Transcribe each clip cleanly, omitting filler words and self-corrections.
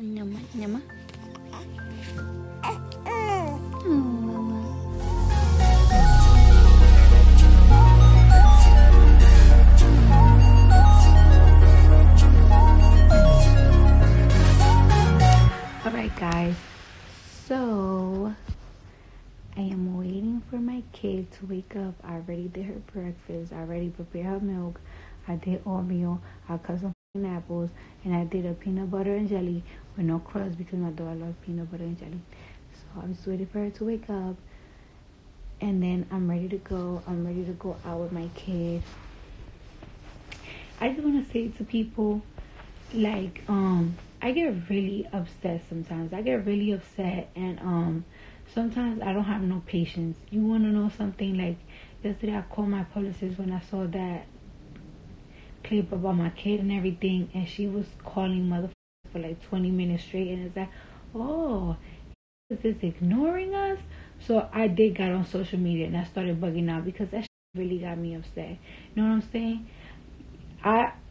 Nyama, nyama. Oh, mama. Alright guys, so I am waiting for my kid to wake up. I already did her breakfast, I already prepared her milk, I did oatmeal, I cut some apples, and I did a peanut butter and jelly with no crumbs because my daughter loves peanut butter and jelly. So I'm just waiting for her to wake up, and then I'm ready to go. I'm ready to go out with my kid. I just want to say to people, like, I get really upset sometimes. I get really upset, and sometimes I don't have no patience. You want to know something? Like yesterday, I called my publicist when I saw that clip about my kid and everything, and she was calling motherfuckers for like 20 minutes straight, and it's like, oh, is this ignoring us? So I did got on social media and I started bugging out because that shit really got me upset. You know what I'm saying?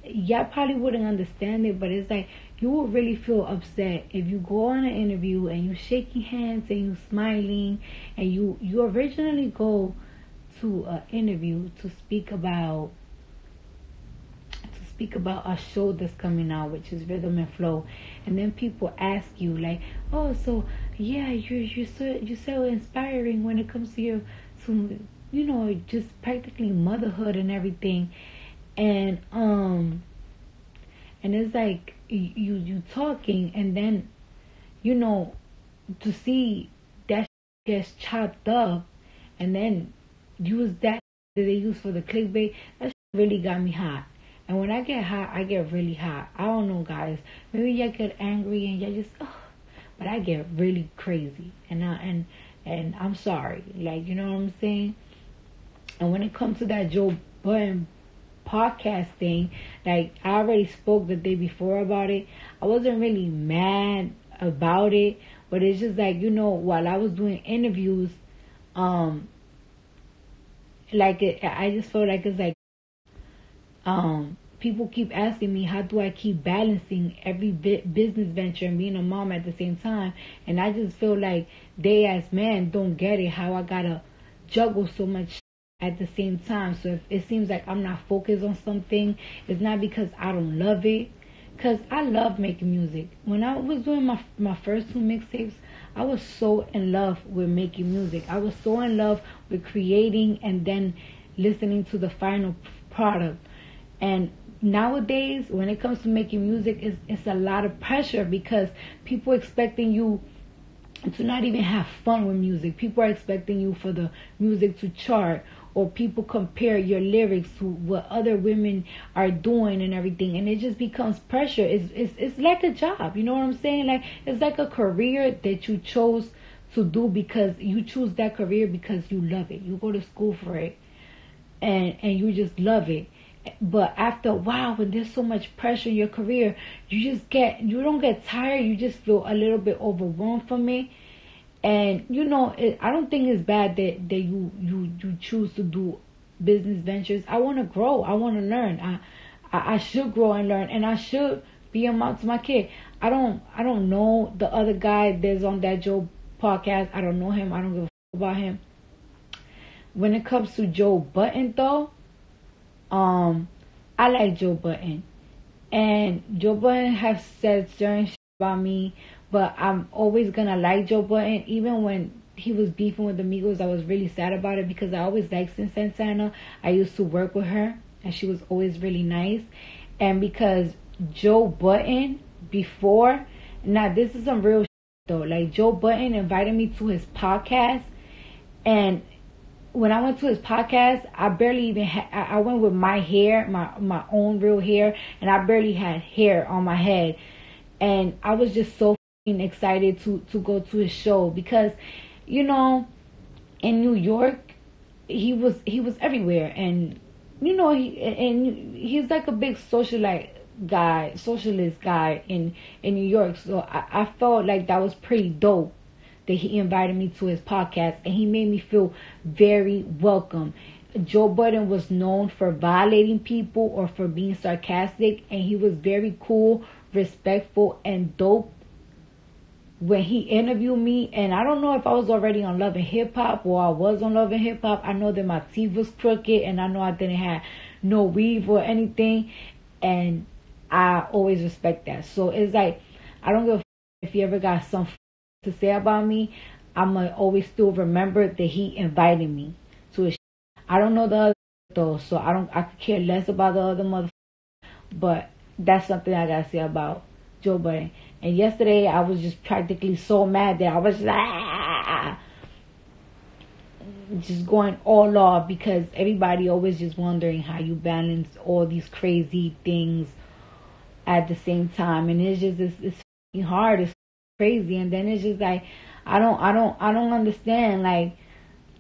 Y'all probably wouldn't understand it, but it's like you will really feel upset if you go on an interview and you shaking hands and you smiling, and you originally go to an interview to speak about a show that's coming out, which is Rhythm and Flow, and then people ask you like, oh, so yeah, you're so inspiring when it comes to you know just practically motherhood and everything, and it's like you talking, and then you know to see that gets chopped up and then use that they use for the clickbait. That really got me hot. And when I get hot, I get really hot. I don't know, guys. Maybe y'all get angry and y'all just, oh. But I get really crazy. And I'm sorry. Like, you know what I'm saying? And when it comes to that Joe Budden podcast thing, like, I already spoke the day before about it. I wasn't really mad about it. But it's just like, you know, while I was doing interviews, I just felt like it's like, people keep asking me, how do I keep balancing every business venture and being a mom at the same time? And I just feel like they as men don't get it, how I gotta juggle so much at the same time. So if it seems like I'm not focused on something, it's not because I don't love it, because I love making music. When I was doing my first two mixtapes, I was so in love with making music. I was so in love with creating and then listening to the final product. And nowadays, when it comes to making music, it's a lot of pressure because people are expecting you to not even have fun with music. People are expecting you for the music to chart, or people compare your lyrics to what other women are doing and everything. And it just becomes pressure. It's like a job. You know what I'm saying? Like, it's like a career that you chose to do because you choose that career because you love it. You go to school for it, and you just love it. But after a while, when there's so much pressure in your career, you don't get tired. You just feel a little bit overwhelmed from it. And, you know, I don't think it's bad that you choose to do business ventures. I want to grow. I want to learn. I should grow and learn. And I should be a mom to my kid. I don't know the other guy that's on that Joe podcast. I don't know him. I don't give a about him. When it comes to Joe Budden, though, I like Joe Budden, and Joe Budden has said certain shit about me, but I'm always gonna like Joe Budden. Even when he was beefing with the Migos, I was really sad about it because I always liked Santana. I used to work with her, and she was always really nice. And because Joe Budden before, now this is some real shit though. Like, Joe Budden invited me to his podcast, and when I went to his podcast, I barely even I went with my hair, my own real hair, and I barely had hair on my head. And I was just so excited to go to his show because, you know, in New York, he was everywhere. And, you know, he's like a big socialist guy in New York. So I felt like that was pretty dope. That he invited me to his podcast, and he made me feel very welcome. Joe Budden was known for violating people or for being sarcastic, and he was very cool, respectful, and dope when he interviewed me, and I don't know if I was already on Love and Hip Hop or I was on Love and Hip Hop. I know that my teeth was crooked, and I know I didn't have no weave or anything, and I always respect that. So it's like, I don't give a f- if you ever got something to say about me. I'm going to always still remember that he invited me to his sh- I don't know the other though, so I could care less about the other motherfucker, but that's something I got to say about Joe Budden. And yesterday, I was just practically so mad that I was just, just going all off, because everybody always just wondering how you balance all these crazy things at the same time. And it's just, it's hard, it's crazy. And then it's just like, I don't understand.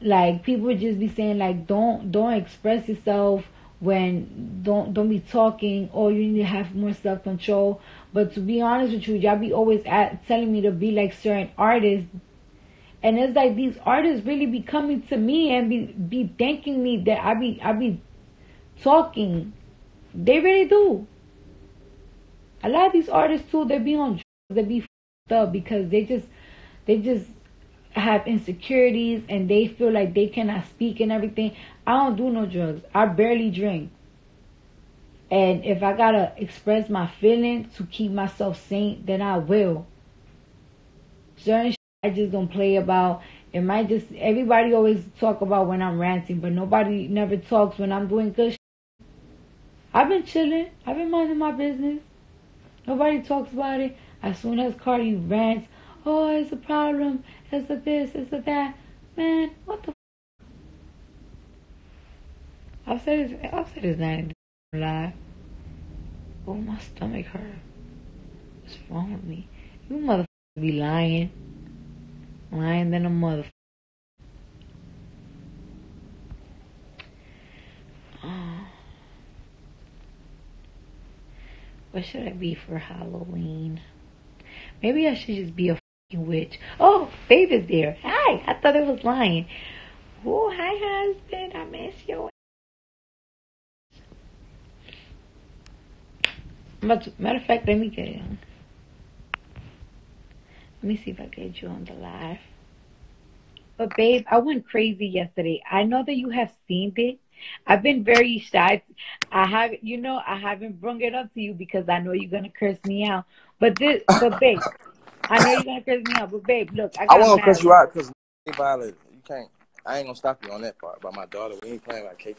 Like people just be saying like, don't express yourself. When don't be talking, or you need to have more self-control. But to be honest with you, y'all be always telling me to be like certain artists, and it's like these artists really be coming to me and be thanking me that I be talking. They really do. A lot of these artists too, they be on drugs, they be fucked up, because they just have insecurities and they feel like they cannot speak and everything. I don't do no drugs. I barely drink. And if I gotta express my feelings to keep myself sane, then I will. Certain shit I just don't play about. It might just, everybody always talk about when I'm ranting, but nobody never talks when I'm doing good shit. I've been chilling. I've been minding my business. Nobody talks about it. As soon as Cardi rants, oh, it's a problem, it's a this, it's a that. Man, what the f***? I've said this 90 live. Oh, my stomach hurt. What's wrong with me? You motherfucker be lying. Lying than a motherfucker. What should I be for Halloween? Maybe I should just be a witch. Oh, Babe is there. Hi. I thought it was lying. Oh, hi, husband. I miss you. Matter of fact, let me see if I get you on the live. But Babe, I went crazy yesterday. I know that you have seen it. I've been very shy. I haven't brung it up to you because I know you're gonna curse me out. But Babe, I know you're gonna curse me out, but Babe, look, I won't curse you out because you violent. You can't. I ain't gonna stop you on that part. But my daughter, we ain't playing like cake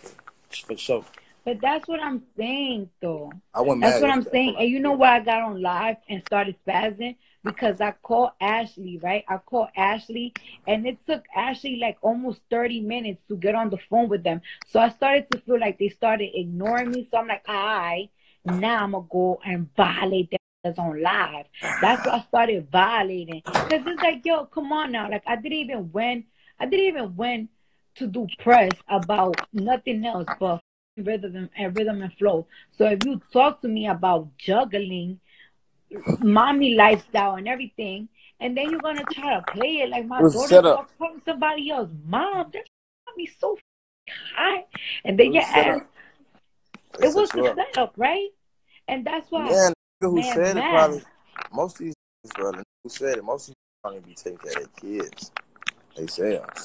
for sure. But that's what I'm saying, though. That's what I'm saying. And you know why I got on live and started spazzing? Because I called Ashley, right? I called Ashley, and it took Ashley like almost 30 minutes to get on the phone with them. So I started to feel like they started ignoring me. So I'm like, now I'm going to go and violate them on live. That's why I started violating. Because it's like, yo, come on now. Like, I didn't even win to do press about nothing else but rhythm and flow. So if you talk to me about juggling mommy lifestyle and everything, and then you're gonna try to play it like my daughter from somebody else, mom, that got me so high. And then your ass, it was the setup, right? And that's why most of these probably be taking care of their kids. They say us.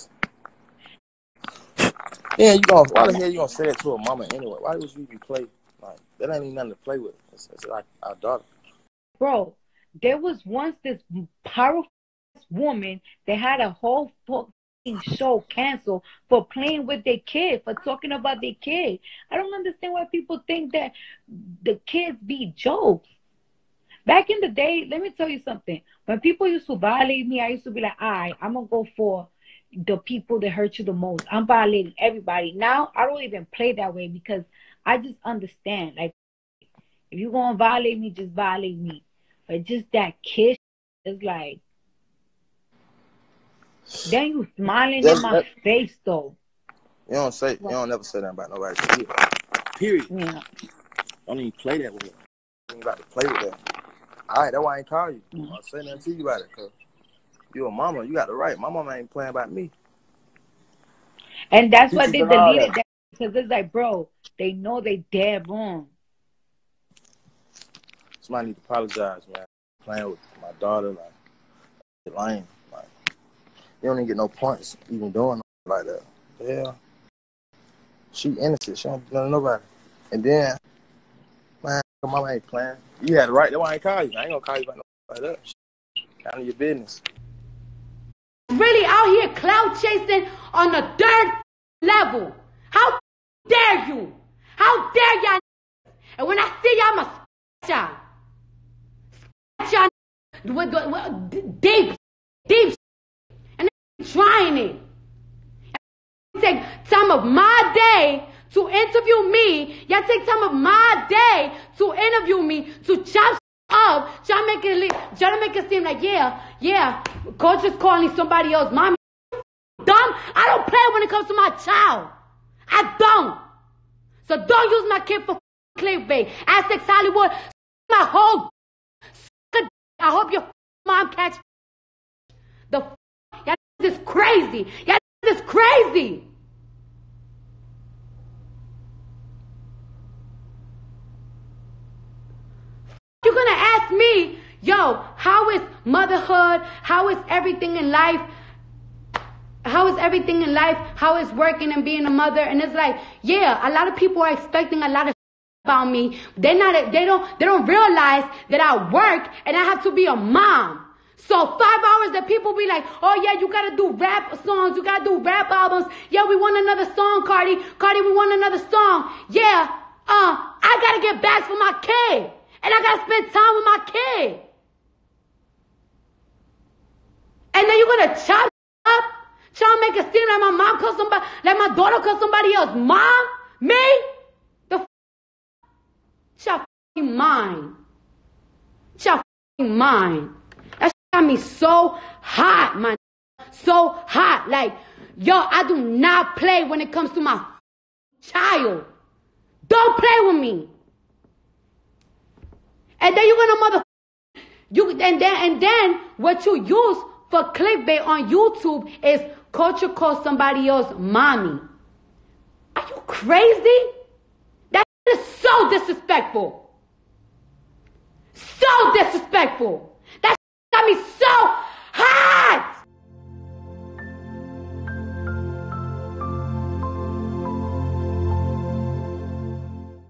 Yeah, why the hell you gonna say that to a mama anyway? Why would you be playing? Like, that ain't even nothing to play with. It's like our daughter. Bro, there was once this powerful woman that had a whole fucking show canceled for playing with their kid, for talking about their kid. I don't understand why people think that the kids be jokes. Back in the day, let me tell you something. When people used to violate me, I used to be like, all right, I'm gonna go for the people that hurt you the most. I'm violating everybody. Now, I don't even play that way because I just understand. Like, if you're going to violate me, just violate me. But just that kiss is like, then you smiling in my face, though. You don't never say that about nobody. Period. Yeah. Don't even play that way. You ain't about to play with that. All right, that's why I ain't call you. Mm-hmm. I'll say nothing to you about it, cuz. You a mama, you got the right. My mama ain't playing about me. And that's why they deleted that. Because it's like, bro, they know they dead wrong. Somebody need to apologize, man. Playing with my daughter, like, lame. Like, you don't even get no points even doing like that. Yeah. She innocent. She don't know nobody. And then, man, mama ain't playing. You had the right. That's why I ain't call you. I ain't gonna call you about no like that. Out of your business. Really out here clout chasing on the third level. How dare you? How dare y'all? And when I see y'all, I'ma y'all with deep and I'm trying it. Y'all take time of my day to interview me. Y'all take time of my day to interview me, to chop up. Y'all make it seem like, yeah, coach is calling somebody else. Mommy, dumb. I don't play when it comes to my child. I don't. So don't use my kid for clickbait. Access Hollywood, my whole I hope your mom catch the y'all is crazy. Y'all is crazy. You're gonna ask me, yo, how is motherhood? How is everything in life? How is everything in life? How is working and being a mother? And it's like, yeah, a lot of people are expecting a lot of about me. They don't realize that I work and I have to be a mom. So 5 hours that people be like, oh yeah, you gotta do rap songs, you gotta do rap albums. Yeah, we want another song, Cardi, we want another song. Yeah, I gotta get bags for my kid, and I gotta spend time with my kid. And then you're gonna chop up, try to make it seem like my mom calls somebody, like my daughter calls somebody else mom, me. Your fucking mind. Your fucking mind. That got me so hot, man. So hot. Like, yo, I do not play when it comes to my child. Don't play with me. And then you're gonna and then what you use for clickbait on YouTube is culture call somebody else mommy. Are you crazy? That is so disrespectful. So disrespectful. That got me so hot.